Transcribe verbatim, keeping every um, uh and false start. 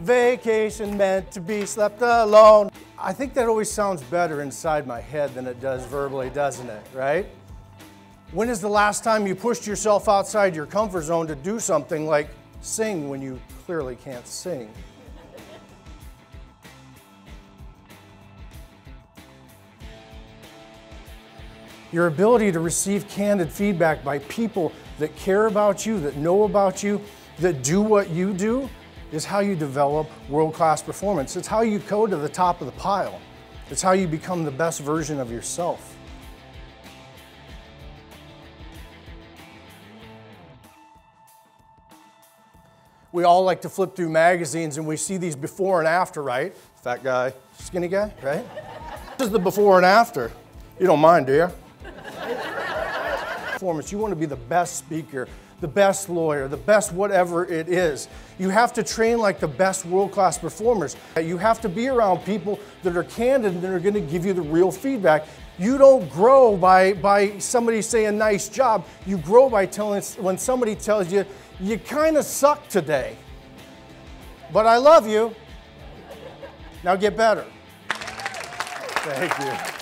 Vacation meant to be slept alone. I think that always sounds better inside my head than it does verbally, doesn't it, right? When is the last time you pushed yourself outside your comfort zone to do something like sing when you clearly can't sing? Your ability to receive candid feedback by people that care about you, that know about you, that do what you do, is how you develop world-class performance. It's how you go to the top of the pile. It's how you become the best version of yourself. We all like to flip through magazines and we see these before and after, right? Fat guy, skinny guy, right? This is the before and after. You don't mind, do you? Performance. You want to be the best speaker, the best lawyer, the best whatever it is. You have to train like the best world-class performers. You have to be around people that are candid and that are going to give you the real feedback. You don't grow by, by somebody saying nice job. You grow by telling, when somebody tells you, you kind of suck today, but I love you. Now get better. Thank you.